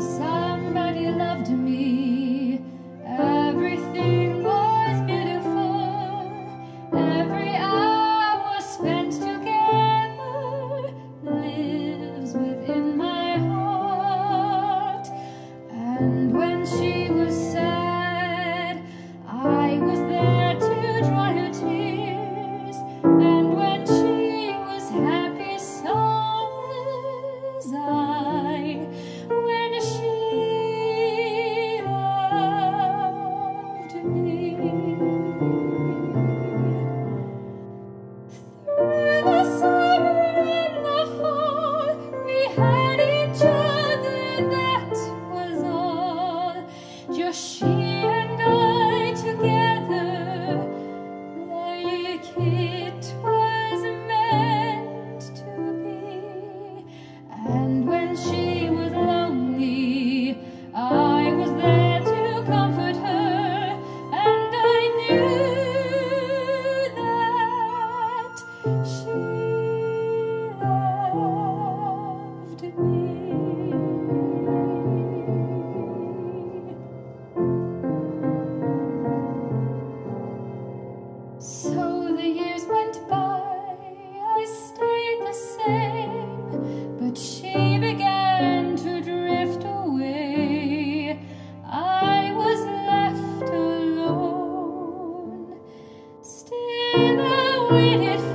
Somebody loved me, everything was beautiful, every hour spent together lives within my heart. And when she was sad, I was there to dry her tears, and when she was happy, so was I. She and I together, like it was meant to be. And when she was lonely, I was there to comfort her, and I knew that she loved me. So the years went by, I stayed the same, but she began to drift away. I was left alone, still I waited